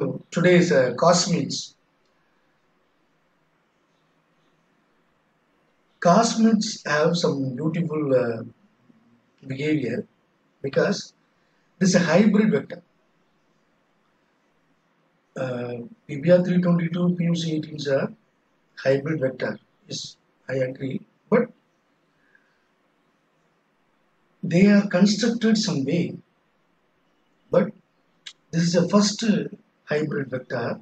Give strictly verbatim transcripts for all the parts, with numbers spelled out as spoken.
So today's uh, cos means cosmids have some beautiful uh, behavior because this is a hybrid vector. Uh, P B R three twenty-two, P U C eighteen is a hybrid vector. Yes, I agree. But they are constructed some way. But this is the first hybrid vector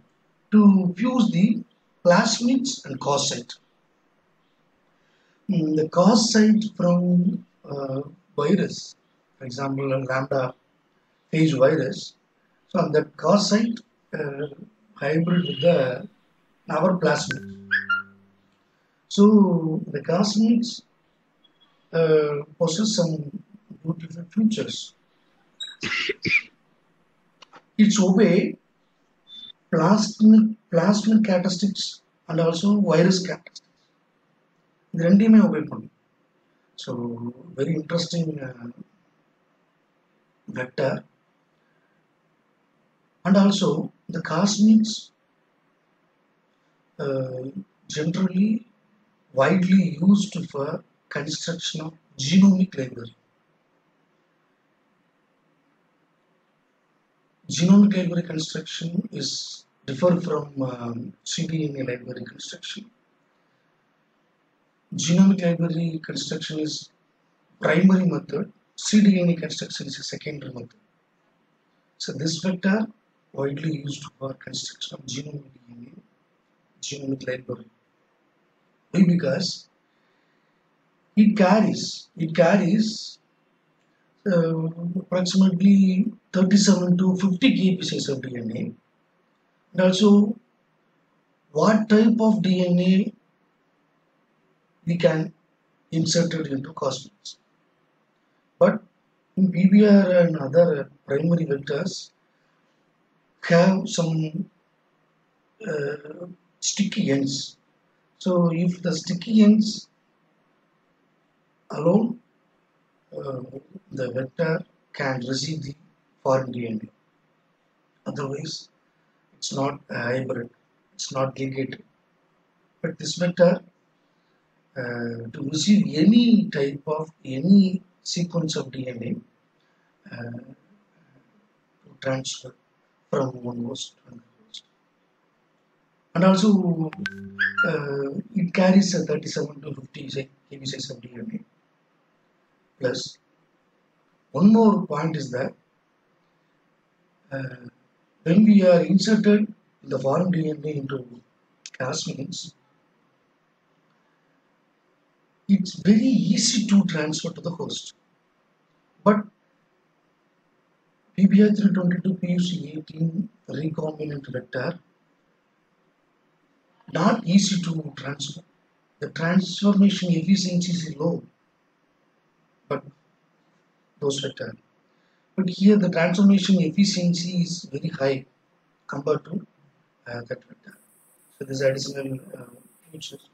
to fuse the plasmids and cosite. The cosite from uh, virus, for example, lambda phage virus. So on that cosite uh, hybrid with the our plasmids. So the cosmids uh, possess some beautiful features. It's obey plasmid plasmid characteristics and also virus characteristics. So very interesting uh, vector, and also the cosmids uh, generally widely used for construction of genomic library. Genomic library construction is different from um, cDNA library construction. Genomic library construction is primary method, cDNA construction is a secondary method. So this vector widely used for construction of genomic D N A, genomic library. Why? Because it carries, it carries uh, approximately thirty-seven to fifty key pieces of D N A, and also what type of D N A we can insert it into cosmids. But in P B R and other primary vectors have some uh, sticky ends. So if the sticky ends alone, uh, the vector can receive the foreign D N A. Otherwise, it's not a hybrid, it's not ligated. But this vector, Uh, to receive any type of any sequence of D N A uh, to transfer from one host to another host, and also uh, it carries a thirty-seven to fifty kb size of D N A. Plus, one more point is that uh, when we are inserted the foreign D N A into cosmids, it's very easy to transfer to the host. But P B R three twenty-two P U C eighteen recombinant vector, not easy to transfer. The transformation efficiency is low, but those vector. But here the transformation efficiency is very high compared to uh, that vector. So this additional uh, features.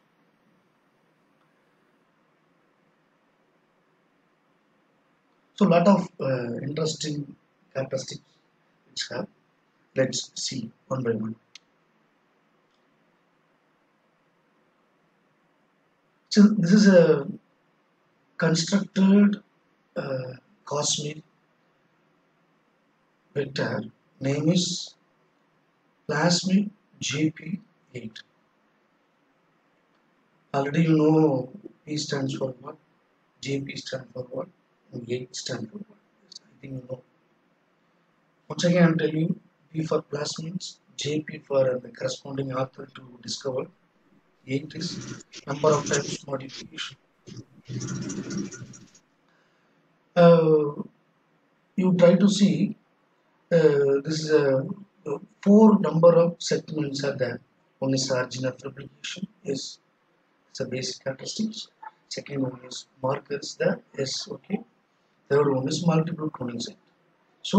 So lot of uh, interesting characteristics which have. Let's see one by one. So this is a constructed uh, cosmid vector. Name is plasmid J B eight. Already you know P stands for what, J B stands for what, eight stands for what. I think you know. Once again I will tell you, P for plasmids, J P for the corresponding author to discover, eight is number of times modification. Uh, you try to see, uh, this is a uh, four number of segments are there. One is original replication, is the basic characteristics. Second one is markers, that is okay. Third one is multiple cloning site. So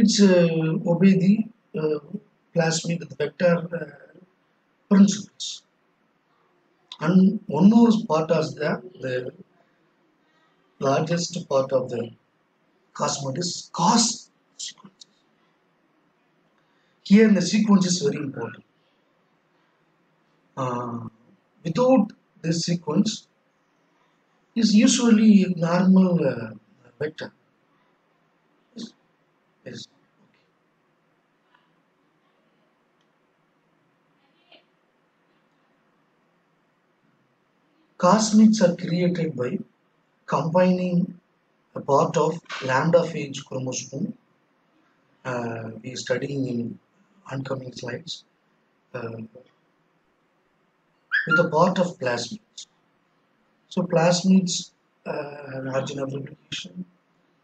it's uh, obey the uh, plasmid vector uh, principles. And one more part is that the largest part of the cosmid is cos sequences. here in the sequence is very important. Uh, without this sequence is usually a normal uh, vector. Yes. Yes. Okay. Cosmids are created by combining a part of lambda phage chromosome. Uh, we are studying in oncoming slides uh, with a part of plasmids. So plasmids uh, have origin of replication,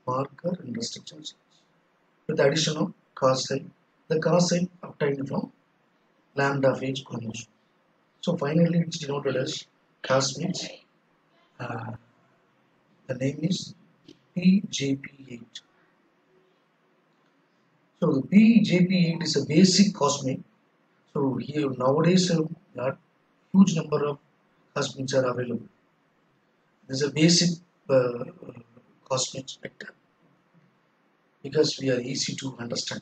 marker, and restriction sites. With the addition of cosi, the cosi obtained from lambda phage chromosome. So finally, it's denoted as plasmids. Uh, the name is P J B eight. So the P J B eight is a basic cosmid. So here nowadays a uh, huge number of cosmids are available. This is a basic uh, cosmid vector because we are easy to understand.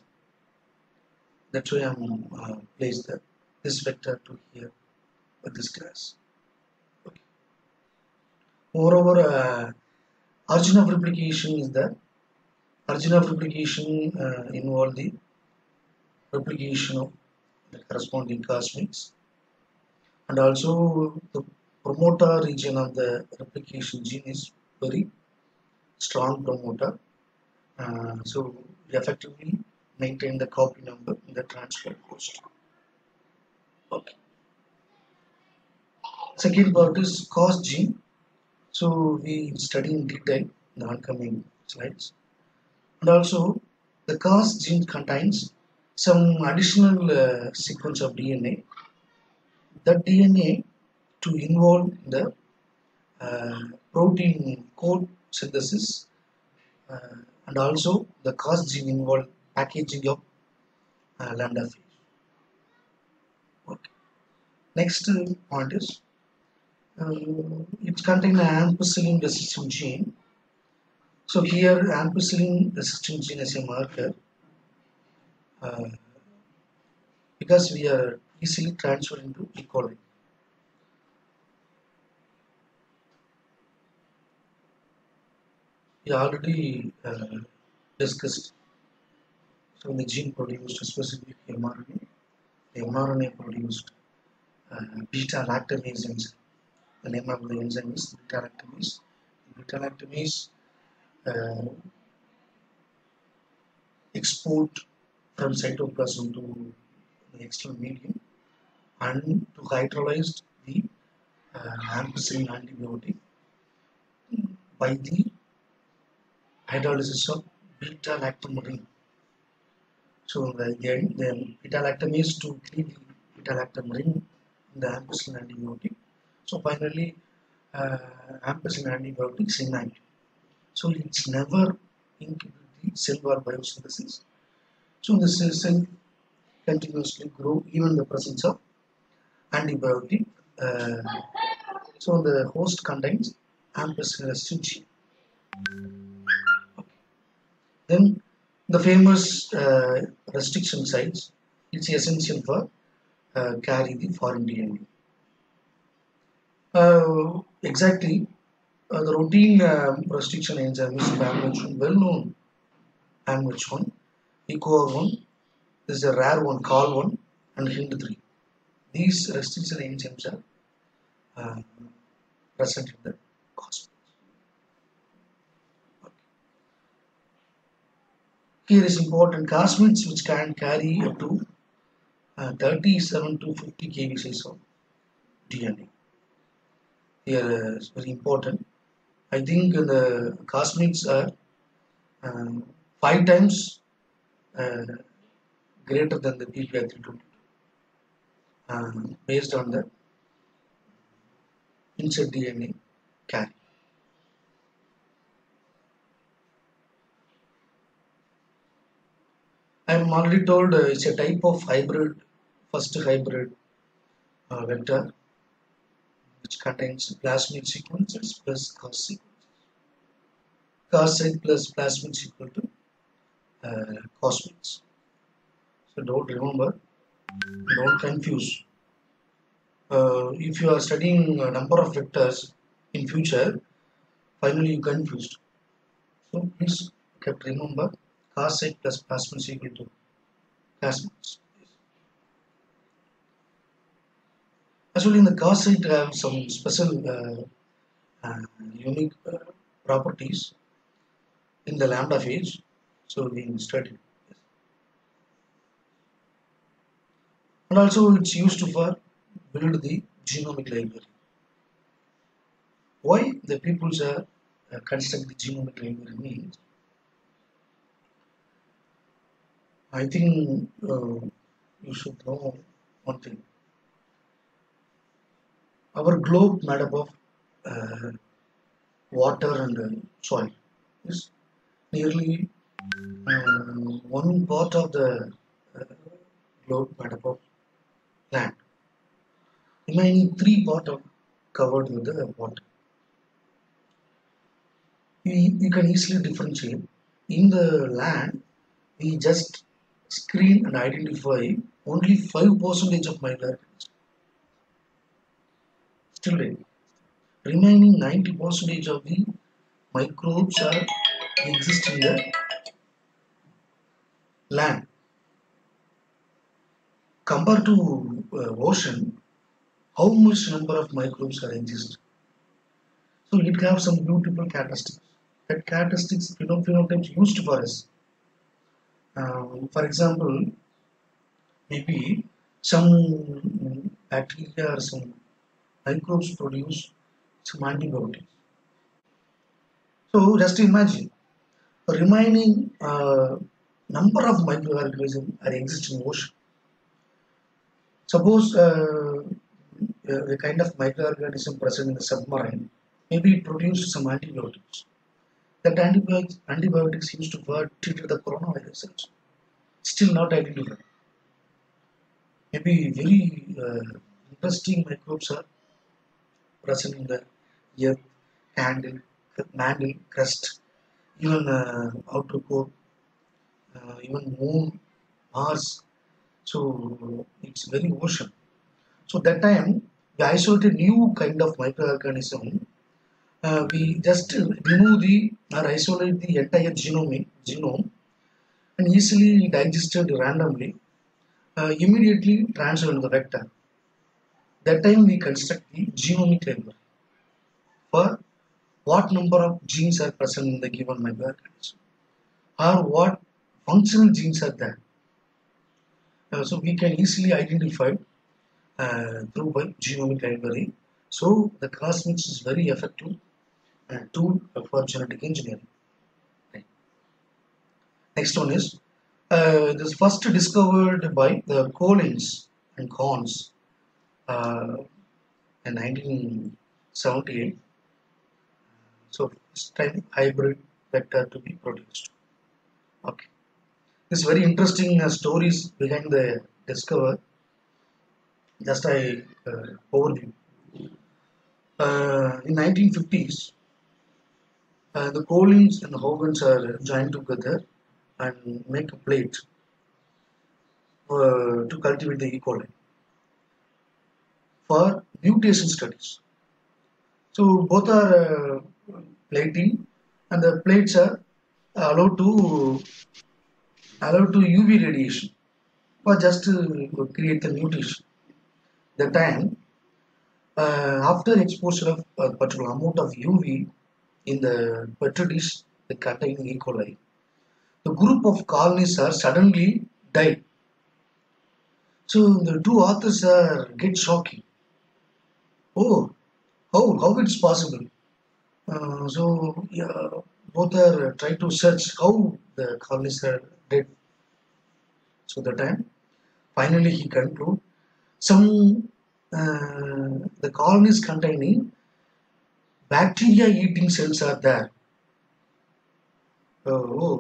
That's why I am uh, placed the, this vector to here for this class. Okay. Moreover, uh, origin of replication is that origin of replication uh, involve the replication of the corresponding cosmids, and also the promoter region of the replication gene is very strong promoter. Uh, so we effectively maintain the copy number in the transfer host. Okay. Second part is cos gene. So we study in detail in the oncoming slides. And also the cos gene contains some additional uh, sequence of D N A. That D N A to involve the uh, protein code synthesis, uh, and also the cos gene involved packaging of uh, lambda phage. Okay. Next uh, point is um, it contains an ampicillin resistant gene. So here ampicillin resistant gene is a marker uh, because we are easily transferred into E. coli. We already uh, discussed. So the gene produced a specific mRNA, the mRNA produced uh, beta-lactamase enzyme. The name of the enzyme is beta-lactamase. Beta-lactamase Uh, export from cytoplasm to the external medium and to hydrolyze the uh, ampicillin antibiotic by the hydrolysis of beta-lactamase. So the, the beta-lactamase to create the beta-lactamase in the ampicillin antibiotic. So finally uh, ampicillin antibiotic is inactive. So it's never into the cellular biosynthesis. So the cell continuously grow even in the presence of antibiotic. Uh, so the host contains ampicillin resistant gene. Okay. Then the famous uh, restriction sites, it's essential for uh, carry the foreign D N A. Uh, exactly. Uh, the routine uh, restriction enzyme is P A M H one, well known P A M H one, EcoR one, this is a rare one, Col one, and Hind three. These restriction enzymes are uh, present in the cosmos. Okay. Here is important cosmids which can carry up to uh, thirty-seven to fifty K B size of D N A. Here uh, is very important. I think the cosmids are um, five times uh, greater than the P B R three twenty-two um, based on the insert D N A carry. I am already told uh, it's a type of hybrid, first hybrid uh, vector which contains plasmid sequences plus cos sequences. Cos plus plasmids equal to uh, cosmids. So don't remember, don't confuse. Uh, if you are studying a number of vectors in future, finally you confused. So please kept remember cas eight plus plasmid is equal to plasmid. Actually, in the cas eight have some special uh, uh, unique uh, properties in the lambda phage. So we will study. And also it's used for build the genomic library. Why the people are uh, construct the genomic library means, I think uh, you should know one thing. Our globe made up of uh, water and uh, soil. Yes, nearly um, one part of the uh, globe made up of land. Remaining three parts are covered with the water. You, you can easily differentiate. In the land, we just screen and identify only five percent of microorganisms. Still, remaining ninety percent of the microbes are exist in the land. Compared to uh, ocean, how much number of microbes are existing? So it can have some beautiful characteristics. That characteristics, you know, phenotypes used for us. Um, for example, maybe some bacteria or some microbes produce some antibiotics. So just imagine, the remaining uh, number of microorganisms are existing in ocean. Suppose uh, the kind of microorganism present in the submarine, maybe it produced some antibiotics. That antibiotics, antibiotics used to treat the coronavirus also. Still not identified. Maybe very uh, interesting microbes are present in the earth, candle, mantle, crust, even uh, outer core, uh, even moon, Mars. So it's very ocean. So that time we isolated new kind of microorganism. Uh, we just remove the or isolate the entire genome, genome and easily digested randomly. Uh, immediately transfer to the vector. That time we construct the genomic library for what number of genes are present in the given microorganism or what functional genes are there. Uh, so we can easily identify Uh, through by genomic library. So the cas eight is very effective uh, tool for genetic engineering. Right. Next one is uh, this first discovered by the Collins and Collins uh, in nineteen seventy-eight. So first time hybrid vector to be produced. Okay, this very interesting uh, stories behind the discover. Just I uh, overview. Uh, in nineteen fifties, uh, the Collins and Hogans are joined together and make a plate uh, to cultivate the E. coli for mutation studies. So both are uh, plating, and the plates are allowed to allowed to U V radiation for just to create the mutation. The time uh, after exposure of a particular amount of U V in the petri dish that containing E. coli, the group of colonies are suddenly died. So the two authors are get shocking. Oh, how how it's possible? Uh, so yeah, both are try to search how the colonies are dead. So the time finally he conclude. Some uh, the colonies containing bacteria eating cells are there. Oh, oh,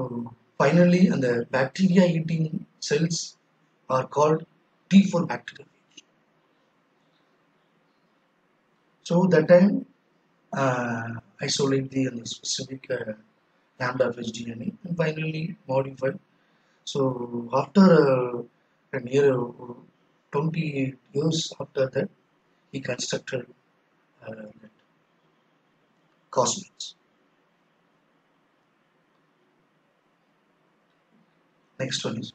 oh. Finally, and the bacteria eating cells are called T four bacteria. So that time uh, isolate the, the specific uh, lambda phage D N A and finally modified. So after uh, a near uh, twenty years after that, he constructed uh, that cosmids. Next one is,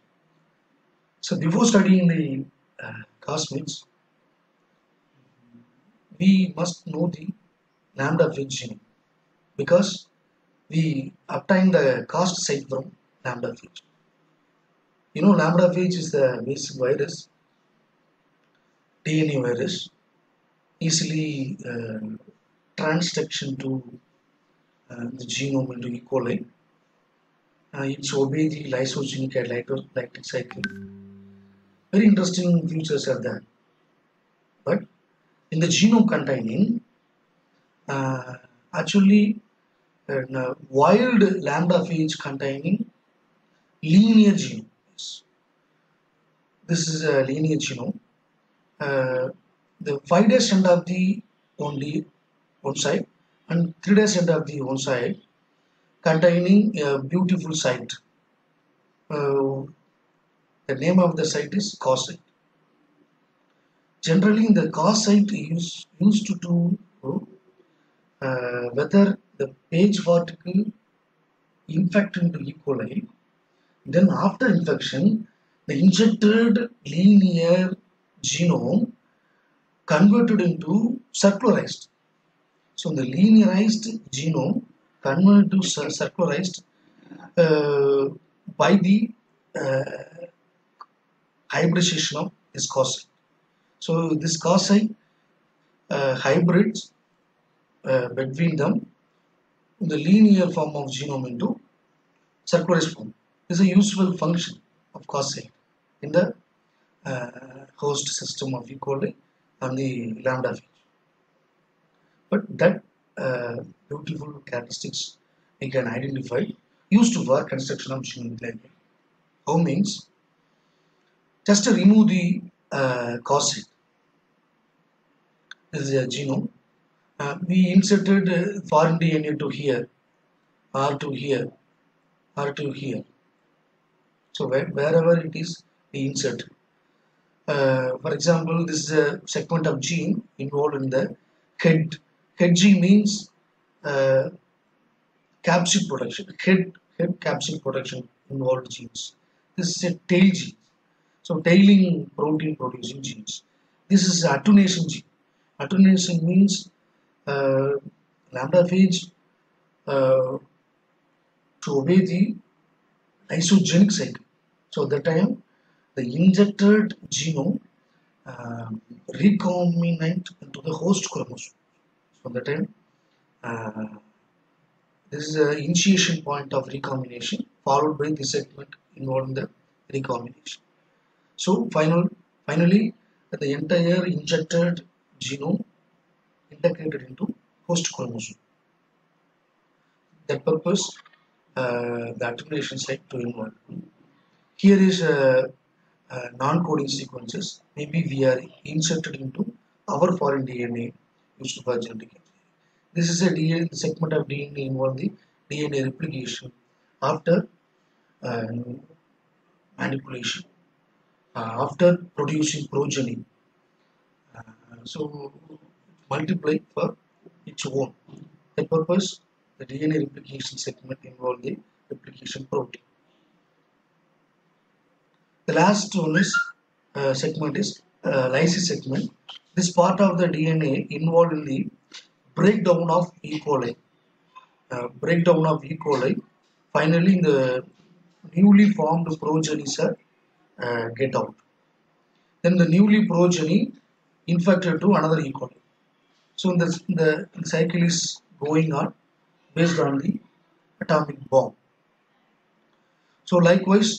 so before studying the uh, cosmids, we must know the lambda phage genome, because we obtain the cost site from lambda phage. You know, lambda phage is the basic virus, D N A virus, easily uh, transduction to uh, the genome into E. coli. Uh, it's obey the lysogenic and lactic cycle. Very interesting features are there. But in the genome containing, uh, actually, and, uh, wild lambda phage containing linear genome. This is a linear genome. Uh, the five dash end of the only one side and three dash end of the one side containing a beautiful site. Uh, the name of the site is cos site. Generally, the cos site is used to do uh, whether the phage particle infect into E. coli, then after infection, the injected linear genome converted into circularized. So the linearized genome converted to circularized uh, by the uh, hybridization of this cosite. So this cosite uh, hybrids uh, between them the linear form of genome into circularized form. Is a useful function of cosite in the uh, host system of E. coli and the lambda phage. But that uh, beautiful characteristics we can identify used for construction of genome library. How means? Just to remove the uh, cosite. This is a genome. Uh, we inserted uh, foreign D N A to here, R to here, R to here. So where, wherever it is, we insert. Uh, for example, this is a segment of gene involved in the head. Head gene means uh, capsid production. Head head capsid production involved genes. This is a tail gene. So tailing protein producing genes. This is attenuation gene. Attenuation means Uh, lambda phage uh, to obey the lysogenic cycle. So at that time the injected genome uh, recombinant into the host chromosome. So at that time uh, this is the initiation point of recombination, followed by the segment involving the recombination. So final, finally the entire injected genome integrated into host chromosome. That purpose, uh, the attenuation site to involve. Here is uh, uh, non-coding sequences. Maybe we are inserted into our foreign D N A used for genetic engineering. This is a D N A segment of D N A involved in the D N A replication after uh, manipulation, uh, after producing progeny. Uh, so multiply for its own. The purpose, the D N A replication segment involved the replication protein. The last one is uh, segment is uh, lysis segment. This part of the D N A involved in the breakdown of E. coli. Uh, breakdown of E. coli. Finally, the newly formed progenies are uh, get out. Then the newly progeny infected to another E. coli. So the, the cycle is going on based on the atomic bomb. So likewise,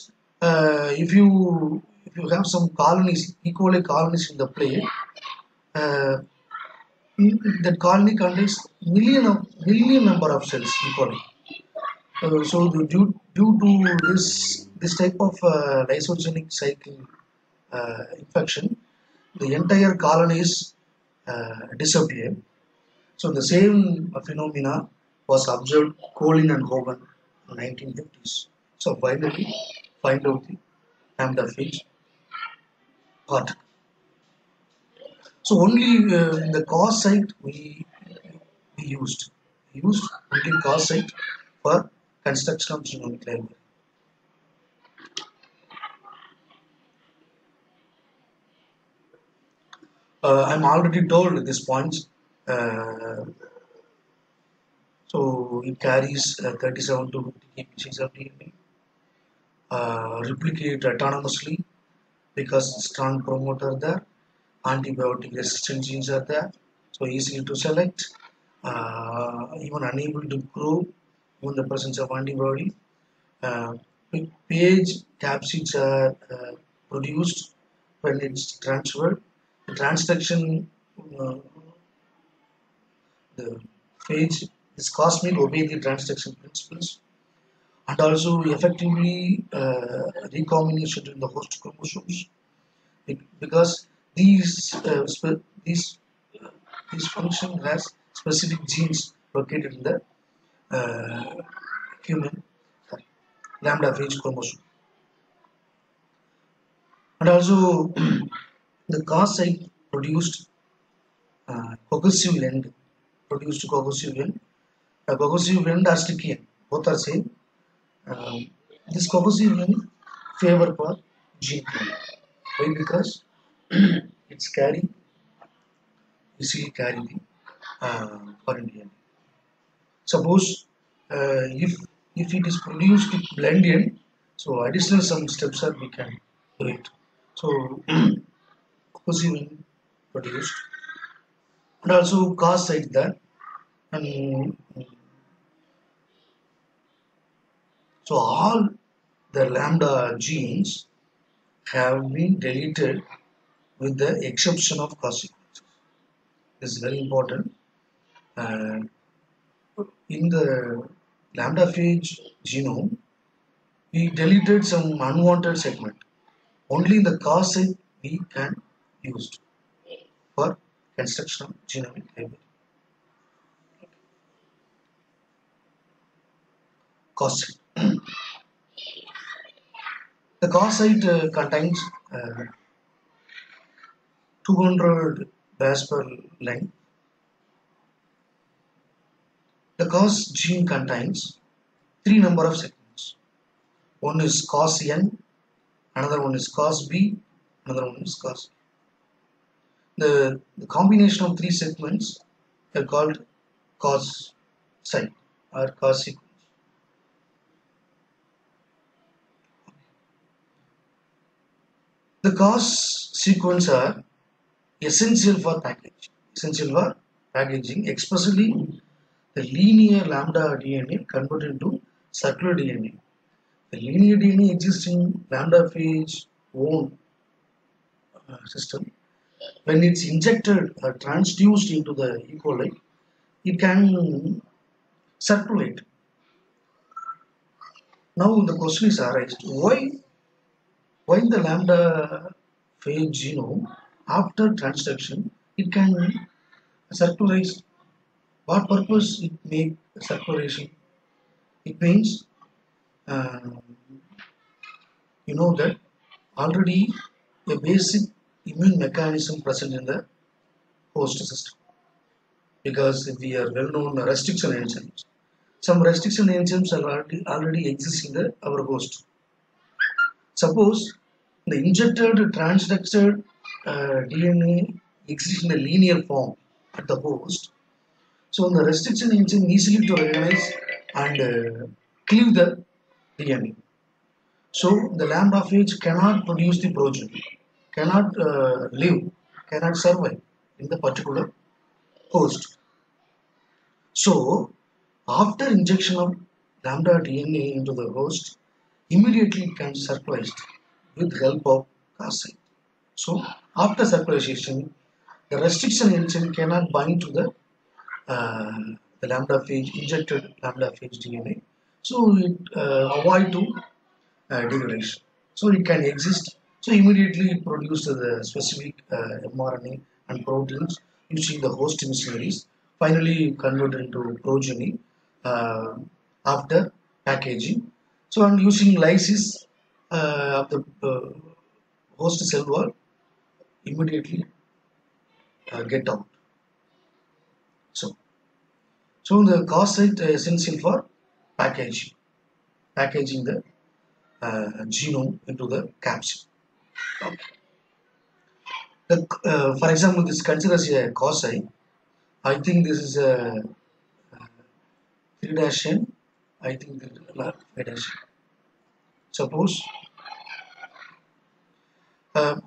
uh, if you if you have some colonies, E. coli colonies in the plate, uh, that colony contains million of million number of cells E. coli. Uh, so the, due due to this this type of uh, lysogenic cycle uh, infection, the entire colony is Uh, disappear. So the same phenomena was observed Collins and Hogan in the nineteen fifties. So finally, find out the lambda phage particle. So only uh, in the cos site we, we used we used only cos site for construction of genomic library. Uh, I'm already told these points. Uh, so it carries uh, thirty-seven to fifty K B uh, replicate autonomously because strong promoter there, antibiotic resistant genes are there, so easy to select, uh, even unable to grow in the presence of antibody. Uh, page capsids are uh, produced when it's transferred. The transduction, uh, the phage is caused to obey the transduction principles, and also effectively uh, recombination in the host chromosomes, because these uh, these uh, this function has specific genes located in the uh, human uh, lambda phage chromosome, and also the cos site produced uh, cohesive end, produced cohesive end. The cohesive end are sticky end, both are same. Um, this cohesive end favor for gene clone. Why? Because it's carrying, easily carrying the uh, foreign D N A. Suppose uh, if if it is produced with blend end, so additional some steps are we can do it. So cohesive produced, and also cos site there, and so all the lambda genes have been deleted with the exception of cos sequences. This is very important. Uh, in the lambda phage genome, we deleted some unwanted segment. Only in the cos site we can used for construction of genomic library. Cos site. The cos site uh, contains uh, two hundred base per length. The cos gene contains three number of segments. One is cos N, another one is cos B, another one is cos. The, the combination of three segments are called cos site or cos sequence. The cos sequence are essential for packaging, essential for packaging, especially the linear lambda D N A converted into circular D N A. The linear D N A exists in lambda phage own uh, system. When it's injected or transduced into the E. coli, it can circulate. Now the question is arised, why, why in the lambda phage genome after transduction it can circulate? What purpose it make circulation? It means uh, you know that already the basic immune mechanism present in the host system, because we are well known restriction enzymes. Some restriction enzymes are already, already exist in the, our host. Suppose the injected transduced uh, D N A exists in the linear form at the host, so the restriction enzyme easily to recognize and uh, cleave the D N A. So the lambda phage cannot produce the progeny, cannot uh, live, cannot survive in the particular host. So after injection of lambda D N A into the host, immediately it can circulate with help of cos site. So after circulation, the restriction enzyme cannot bind to the, uh, the lambda phage, injected lambda phage D N A. So it uh, avoid to uh, degradation. So it can exist. So immediately it produces the specific uh, mRNA and proteins using the host missionaries, finally converted into progeny uh, after packaging. So, and using lysis uh, of the uh, host cell wall immediately uh, get out. So, so the cause site uh, sends in for packaging, packaging the uh, genome into the capsule. Okay. The, uh, for example, this considered as a cause site. I think this is a three dash n. I think this is five dash n. Suppose uh,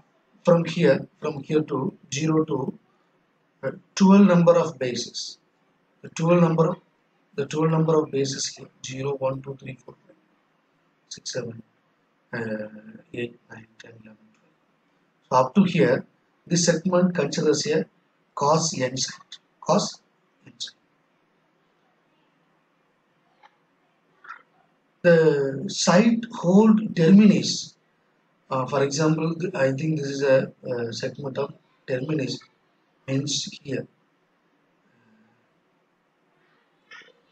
from here, from here to zero to uh, twelve number of bases. The twelve number, of, the twelve number of bases here: zero, one, two, three, four, five, six, seven, uh, eight, nine, ten, eleven, twelve. So up to here, this segment considers a cause n site. Cause n site. The site hold terminus. Uh, for example, I think this is a uh, segment of terminus, means here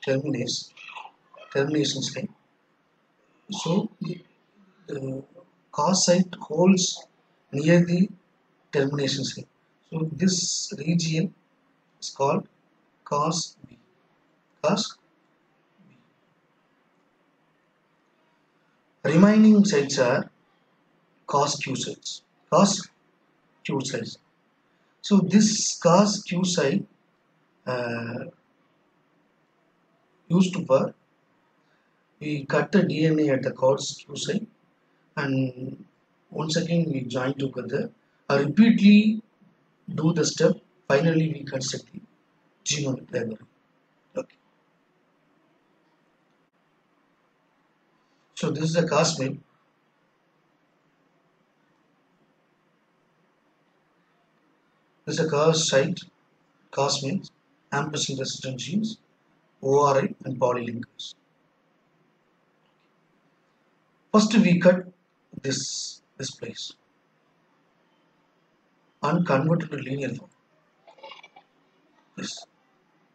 terminus, termination site. So the, the cause site holds near the termination site. So this region is called cause B. Cause B. Remaining sites are cause Q sites. Cause Q sites. So this cause Q site uh, used for we cut the D N A at the cause Q site, and once again we join together. I repeatedly do the step. Finally, we construct the genome library. Okay. So this is the cause map. This is a cause site. Cause means amplicin resistant genes, O R I, and polylinkers. First, we cut this this place and convert it to linear form. Yes.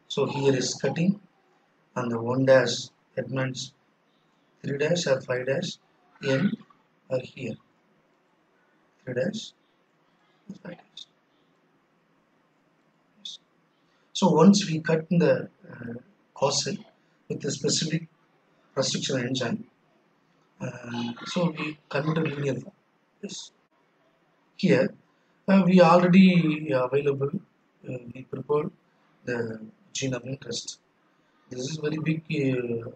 So here is cutting, and the one dash, that means three dash or five dash n are here. Three dash, five dash. Yes. So once we cut in the uh, cause cell with a specific restriction enzyme, uh, so we convert to linear form. Yes. Here uh, we already uh, available. Uh, we prepared the gene of interest. This is very big uh,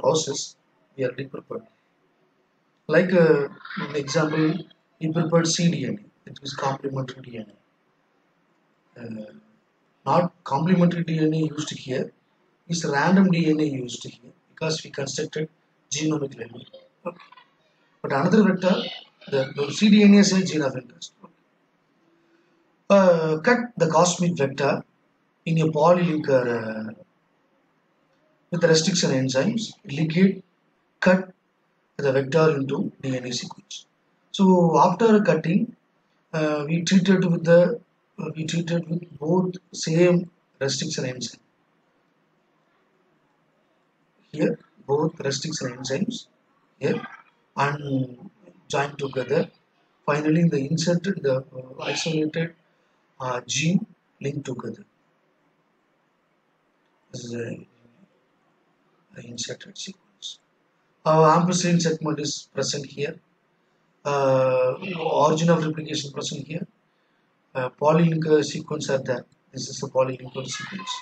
process we already prepared. Like uh, an example, we prepared cDNA, it is complementary D N A. Uh, not complementary D N A used here, it's random D N A used here because we constructed genomic library. Okay. But another vector, the, the cDNA is a gene of interest. Uh, cut the cosmic vector in a polylinker uh, with the restriction enzymes, ligate, cut the vector into D N A sequence. So after cutting, uh, we treated with the uh, we treated with both same restriction enzyme. Here both restriction enzymes here and joined together. Finally, the inserted the uh, isolated. Uh, gene linked together. This is a, a inserted sequence. Our amplicin segment is present here. Uh, origin of replication present here. Uh, polylinker sequence are there. This is the polylinker sequence.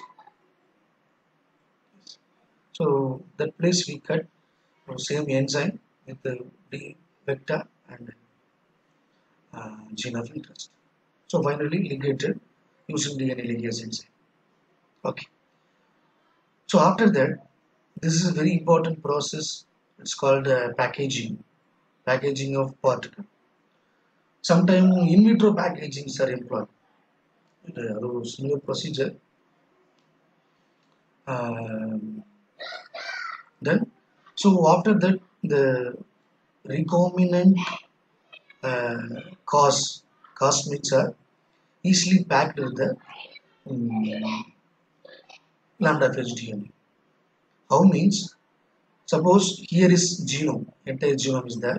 So that place we cut the same enzyme with the D vector and uh, gene of interest. So finally ligated using D N A ligase enzyme. Okay. So after that, this is a very important process. It's called uh, packaging, packaging of particle. Sometimes in vitro packagings are employed. The similar procedure. Um, then, so after that, the recombinant uh, cause. Cosmics are easily packed with the um, lambda phage D N A. How means? Suppose here is genome, entire genome is there.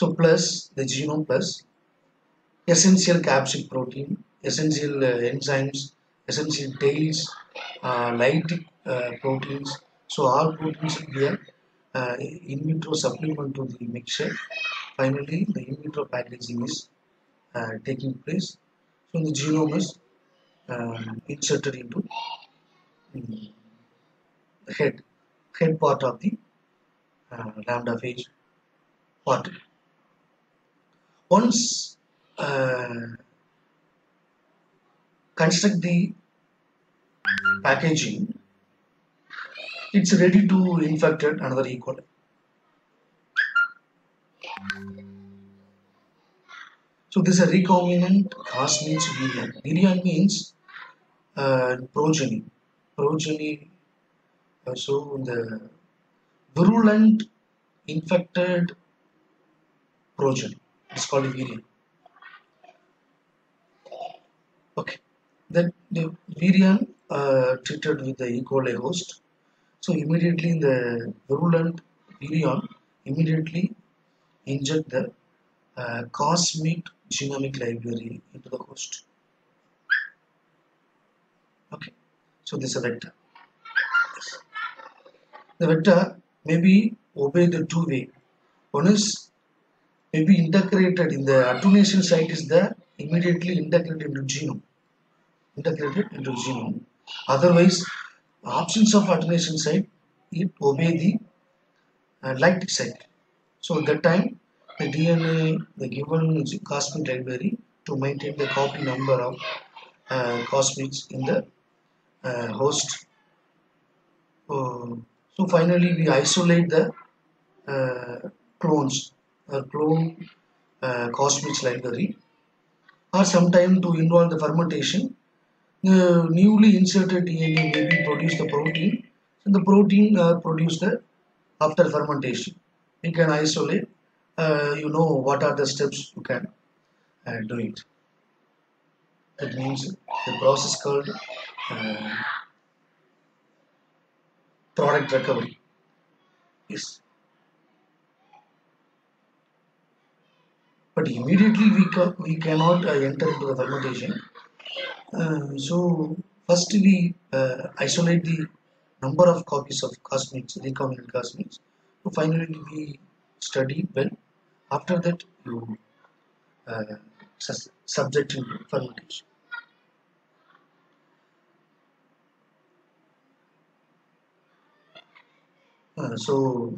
So plus the genome plus essential capsid protein, essential uh, enzymes, essential tails, uh, lytic uh, proteins. So all proteins here uh, in vitro supplement to the mixture. Finally, the in vitro packaging is uh, taking place. So the genome is um, inserted into the head, head part of the uh, lambda phage part. Once uh, construct the packaging, it's ready to infect another E. coli. So this is a recombinant Haas means virion. Virion means uh, progeny. Progeny. Uh, so the virulent infected progeny. It's called virion. Okay. Then the virion uh, treated with the E. coli host. So immediately the virulent virion immediately inject the uh, cosmic genomic library into the host. Okay, so this is a vector. Yes. The vector may be obeyed the two way. One is may be integrated in the attenuation site is the immediately integrated into genome. Integrated into genome. Otherwise, absence of attenuation site, it obeys the uh, lytic site. So at that time, the D N A, the given cosmic library to maintain the copy number of uh, cosmics in the uh, host. Uh, so finally, we isolate the uh, clones, or clone uh, cosmics library, or sometime to involve the fermentation. The newly inserted D N A may produce the protein, and the protein are uh, produced the, after fermentation. You can isolate, uh, you know what are the steps you can uh, do it. That means the process called uh, product recovery. Yes. But immediately we, ca we cannot uh, enter into the fermentation. Uh, so first we uh, isolate the number of copies of cosmics, recombinant cosmics. So finally we study well. After that you uh, su subject to fermentation. Uh, so